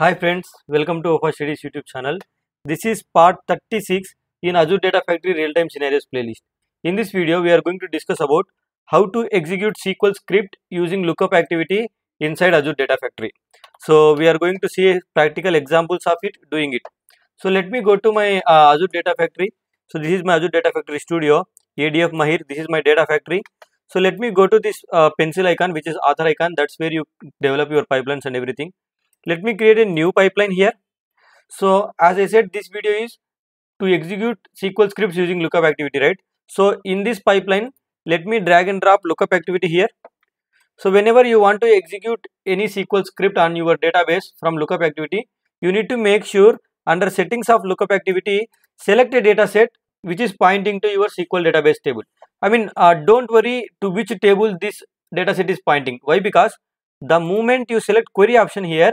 Hi friends, welcome to WafaStudies YouTube channel. This is part 36 in Azure Data Factory real-time scenarios playlist. In this video, we are going to discuss about how to execute SQL script using lookup activity inside Azure Data Factory. So we are going to see practical examples of it doing it. So let me go to my Azure Data Factory. So this is my Azure Data Factory Studio, ADF Mahir. This is my Data Factory. So let me go to this pencil icon, which is author icon. That's where you develop your pipelines and everything. Let me create a new pipeline here. So as I said, this video is to execute SQL scripts using lookup activity, right? So in this pipeline, let me drag and drop lookup activity here. So whenever you want to execute any SQL script on your database from lookup activity, you need to make sure under settings of lookup activity, select a data set which is pointing to your SQL database table. I mean, don't worry to which table this data set is pointing. Why? Because the moment you select query option here,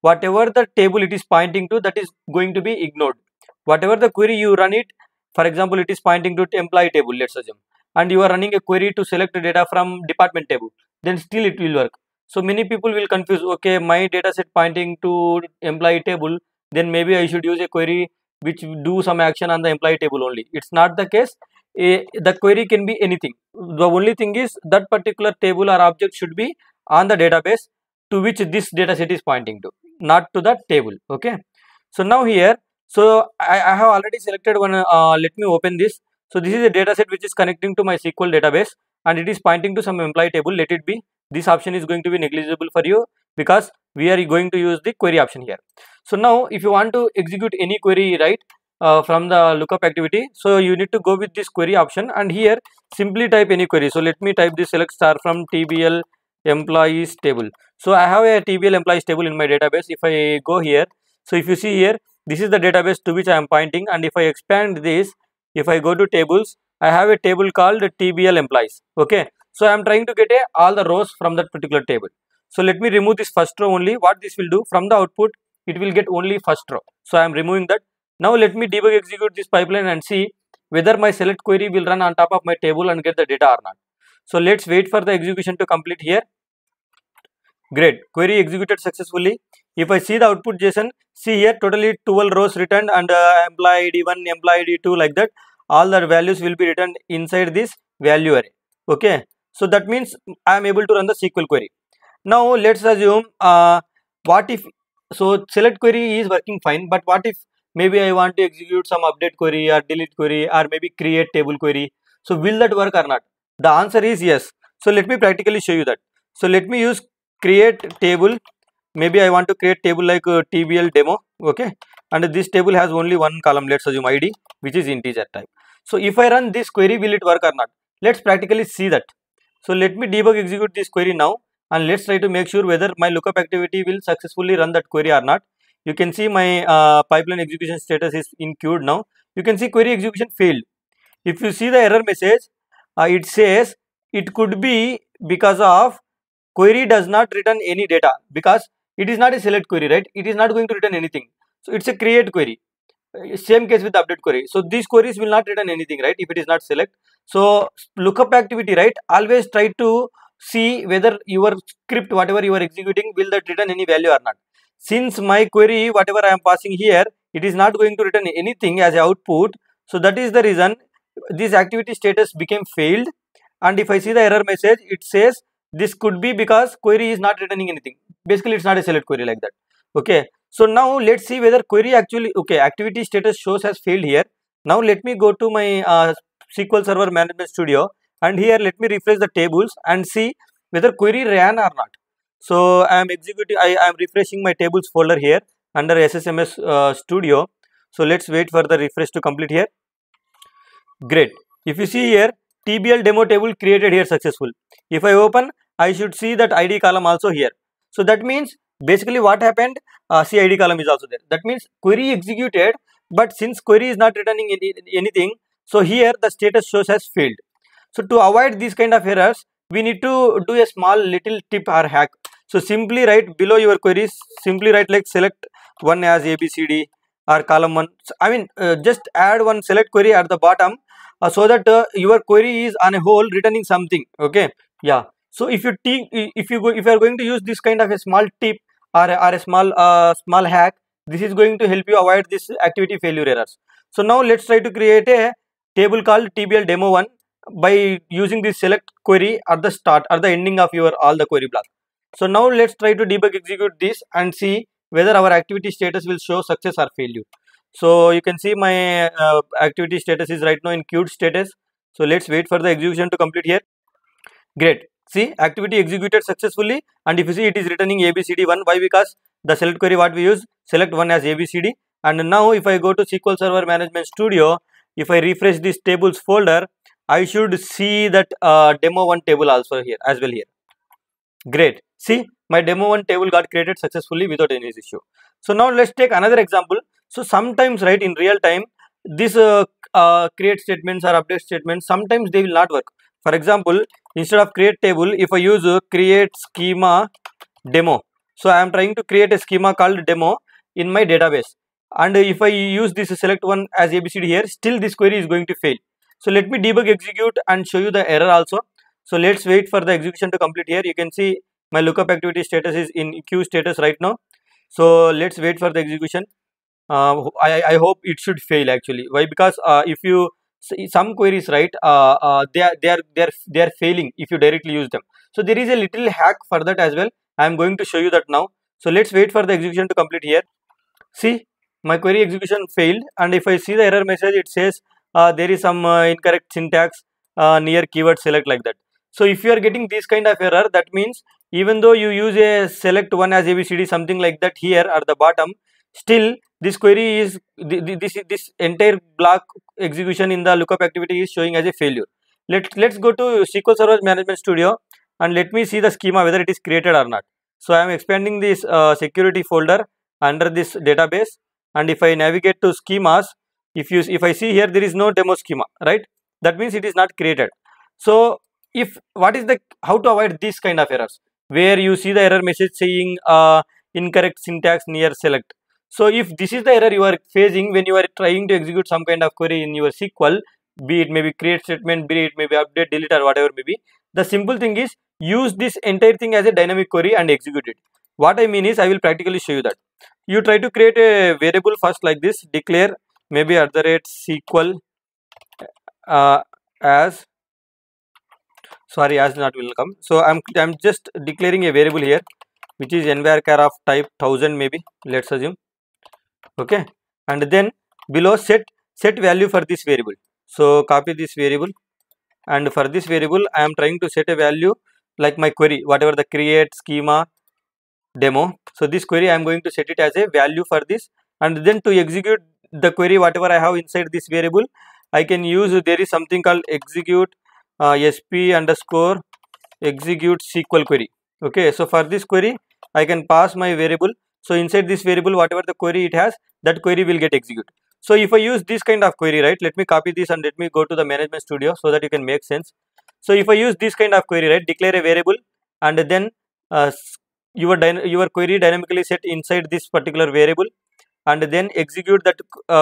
whatever the table it is pointing to, that is going to be ignored. Whatever the query you run it, for example, it is pointing to employee table, let's assume, and you are running a query to select the data from department table, then still it will work. So many people will confuse, okay, my data set pointing to employee table, then maybe I should use a query which do some action on the employee table only. It's not the case. The query can be anything. The only thing is that particular table or object should be on the database to which this data set is pointing to, not to that table. Okay, so now here, so I have already selected one. Let me open this. So this is a data set which is connecting to my SQL database and it is pointing to some employee table. Let it be. This option is going to be negligible for you because we are going to use the query option here. So now if you want to execute any query, right, from the lookup activity, so you need to go with this query option and here simply type any query. So let me type this select star from TBL employees table. So I have a TBL employees table in my database. If I go here, so if you see here, this is the database to which I am pointing, and if I expand this, if I go to tables, I have a table called TBL employees. Okay, so I am trying to get all the rows from that particular table. So let me remove this first row only. What this will do, from the output it will get only first row. So I am removing that. Now let me debug execute this pipeline and see whether my select query will run on top of my table and get the data or not. So let's wait for the execution to complete here. Great, query executed successfully. If I see the output JSON, see here totally 12 rows returned and employee ID1, employee ID2, like that. All the values will be returned inside this value array. Okay, so that means I am able to run the SQL query. Now let's assume what if, so select query is working fine, but what if maybe I want to execute some update query or delete query or maybe create table query. So will that work or not? The answer is yes. So let me practically show you that. So let me use create table. Maybe I want to create table like TBL demo. Okay, and this table has only one column, let's assume ID, which is integer type. So if I run this query, will it work or not? Let's practically see that. So let me debug execute this query now and let's try to make sure whether my lookup activity will successfully run that query or not. You can see my pipeline execution status is in queued now. You can see query execution failed. If you see the error message, it says it could be because of query does not return any data, because it is not a select query, right? It is not going to return anything. So it's a create query. Same case with the update query. So these queries will not return anything, right? If it is not select. So lookup activity, right? Always try to see whether your script, whatever you are executing, will that return any value or not. Since my query, whatever I am passing here, it is not going to return anything as output. So that is the reason this activity status became failed. And if I see the error message, it says this could be because query is not returning anything. Basically, it's not a select query like that. Okay. So now let's see whether query actually, okay, activity status shows has failed here. Now let me go to my SQL Server Management Studio. And here let me refresh the tables and see whether query ran or not. So I am executing, I am refreshing my tables folder here under SSMS Studio. So let's wait for the refresh to complete here. Great. If you see here, TBL demo table created here successful. If I open, I should see that ID column also here. So that means basically what happened, see ID column is also there. That means query executed, but since query is not returning anything, so here the status shows has failed. So to avoid these kind of errors, we need to do a small little tip or hack. So simply write below your queries, simply write like select one as ABCD or column one. So, I mean, just add one select query at the bottom so that your query is on a whole returning something. Okay, yeah. So if you are going to use this kind of a small tip, or a small hack. This is going to help you avoid this activity failure errors. So now let's try to create a table called TBL_demo1 by using this select query at the start or the ending of your all the query block. So now let's try to debug execute this and see whether our activity status will show success or failure. So you can see my activity status is right now in queued status. So let's wait for the execution to complete here. Great. See, activity executed successfully, and if you see it is returning ABCD1. Why? Because the select query what we use, select one as ABCD. And now if I go to SQL Server Management Studio, if I refresh this tables folder, I should see that demo1 table also here as well here. Great. See, my demo1 table got created successfully without any issue. So now let's take another example. So sometimes, right, in real time, this create statements or update statements, sometimes they will not work. For example, instead of create table, if I use create schema demo, so I am trying to create a schema called demo in my database. And if I use this select one as ABCD here, still this query is going to fail. So let me debug execute and show you the error also. So let's wait for the execution to complete here. You can see my lookup activity status is in queue status right now. So let's wait for the execution. I hope it should fail actually. Why? Because if you see some queries, right, they are failing if you directly use them. So there is a little hack for that as well. I am going to show you that now. So let's wait for the execution to complete here. See, my query execution failed, and if I see the error message, it says there is some incorrect syntax near keyword select like that. So if you are getting this kind of error, that means even though you use a select one as ABCD something like that here at the bottom, still this query is this entire block execution in the lookup activity is showing as a failure. Let's go to SQL Server Management Studio and let me see the schema whether it is created or not. So I am expanding this security folder under this database, and if I navigate to schemas, if I see here, there is no demo schema, right? That means it is not created. So how to avoid this kind of errors where you see the error message saying incorrect syntax near select. So if this is the error you are facing when you are trying to execute some kind of query in your SQL, be it maybe create statement, be it maybe update, delete, or whatever maybe, the simple thing is use this entire thing as a dynamic query and execute it. What I mean is, I will practically show you that. You try to create a variable first like this, declare maybe @SQL as not will come. So I'm just declaring a variable here, which is envarchar of type 1000 maybe, let's assume. Okay, and then below set value for this variable. So copy this variable, and for this variable I am trying to set a value like my query, whatever the create schema demo. So this query I am going to set it as a value for this, and then to execute the query whatever I have inside this variable, I can use there is something called execute sp_execute SQL query. Okay, so for this query I can pass my variable. So inside this variable, whatever the query it has, that query will get executed. So if I use this kind of query, right, let me copy this and let me go to the management studio so that you can make sense. So if I use this kind of query, right, declare a variable, and then your query dynamically set inside this particular variable, and then execute that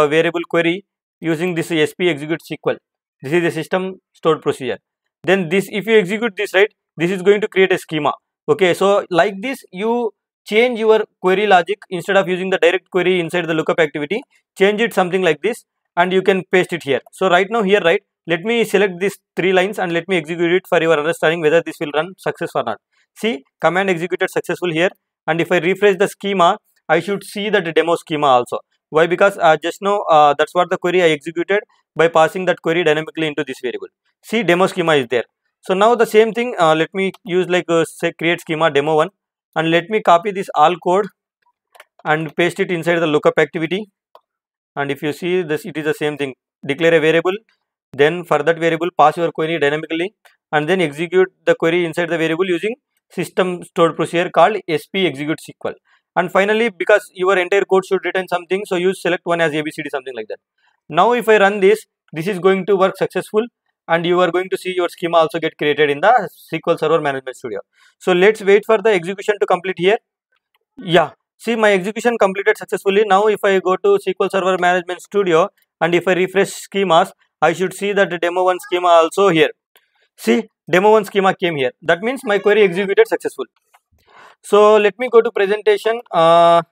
variable query using this sp execute SQL. This is a system stored procedure. Then this, if you execute this, right, this is going to create a schema. Okay, so like this you change your query logic. Instead of using the direct query inside the lookup activity, change it something like this, and you can paste it here. So right now here, right, let me select these 3 lines and let me execute it for your understanding whether this will run success or not. See, command executed successful here, and if I refresh the schema, I should see that demo schema also. Why? Because just now that's what the query I executed by passing that query dynamically into this variable. See, demo schema is there. So now the same thing, let me use like say create schema demo1, and let me copy this all code and paste it inside the lookup activity. And if you see this, it is the same thing, declare a variable, then for that variable pass your query dynamically, and then execute the query inside the variable using system stored procedure called sp execute SQL. And finally, because your entire code should return something, so use select one as ABCD something like that. Now if I run this, this is going to work successful, and you are going to see your schema also get created in the SQL Server Management Studio. So let's wait for the execution to complete here. Yeah, see, my execution completed successfully. Now if I go to SQL Server Management Studio and if I refresh schemas, I should see that the demo1 schema also here. See, demo1 schema came here. That means my query executed successfully. So let me go to presentation. So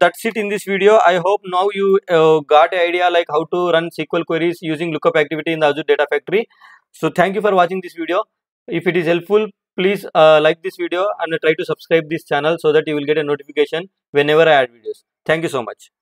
that's it in this video. I hope now you got an idea like how to run SQL queries using Lookup Activity in the Azure Data Factory. So thank you for watching this video. If it is helpful, please like this video and try to subscribe this channel so that you will get a notification whenever I add videos. Thank you so much.